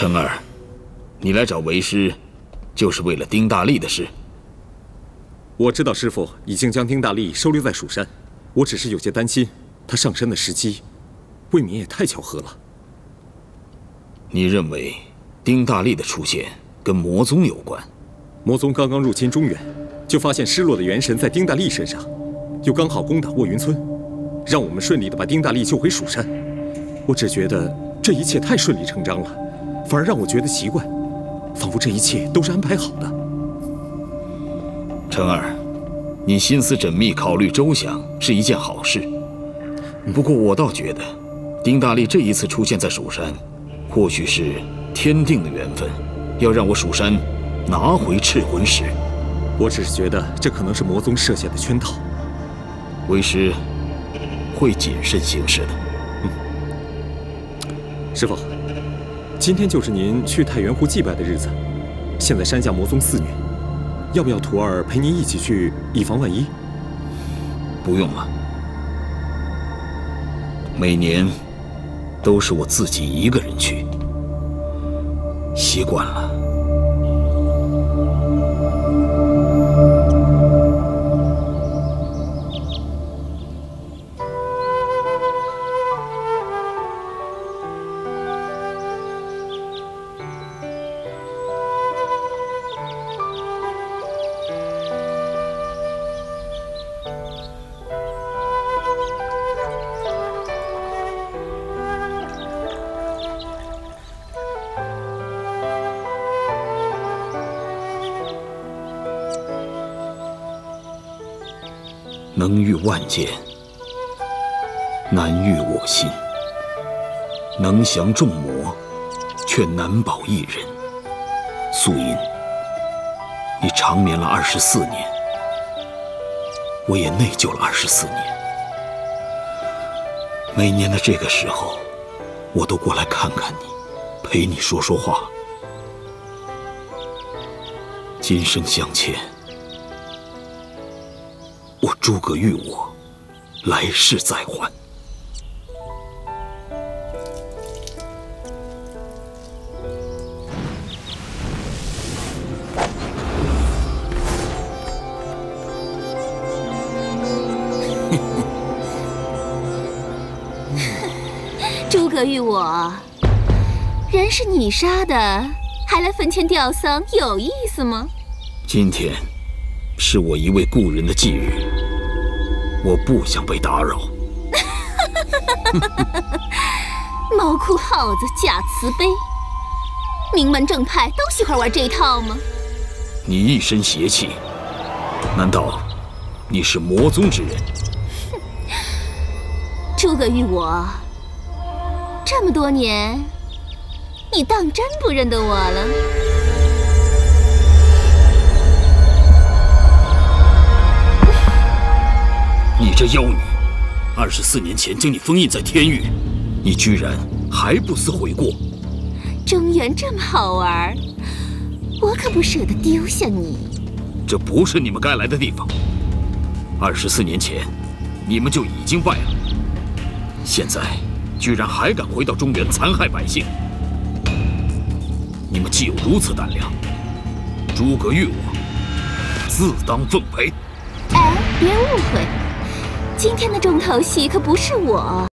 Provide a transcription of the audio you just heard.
辰儿，你来找为师，就是为了丁大力的事。我知道师父已经将丁大力收留在蜀山，我只是有些担心他上山的时机，未免也太巧合了。你认为丁大力的出现跟魔宗有关？魔宗刚刚入侵中原，就发现失落的元神在丁大力身上，又刚好攻打卧云村，让我们顺利的把丁大力救回蜀山。我只觉得这一切太顺理成章了。 反而让我觉得奇怪，仿佛这一切都是安排好的。辰儿，你心思缜密、考虑周详是一件好事。不过我倒觉得，丁大力这一次出现在蜀山，或许是天定的缘分，要让我蜀山拿回赤魂石。我只是觉得这可能是魔宗设下的圈套，为师会谨慎行事的。师父。 今天就是您去太原湖祭拜的日子，现在山下魔宗肆虐，要不要徒儿陪您一起去，以防万一？不用了，每年都是我自己一个人去，习惯了。能御万剑，难御我心；能降众魔，却难保一人。素音，你长眠了24年，我也内疚了24年。每年的这个时候，我都过来看看你，陪你说说话。今生相欠。 我诸葛玉我，来世再还。诸葛玉我，人是你杀的，还来坟前吊丧，有意思吗？今天。 是我一位故人的忌日，我不想被打扰。猫哭耗子假慈悲，名门正派都喜欢玩这一套吗？你一身邪气，难道你是魔宗之人？诸葛玉我，这么多年，你当真不认得我了？ 你这妖女，24年前将你封印在天域，你居然还不思悔过。中原这么好玩，我可不舍得丢下你。这不是你们该来的地方。24年前，你们就已经败了，现在居然还敢回到中原残害百姓，你们既有如此胆量，诸葛玉我，自当奉陪。哎，别误会。 今天的重头戏可不是我，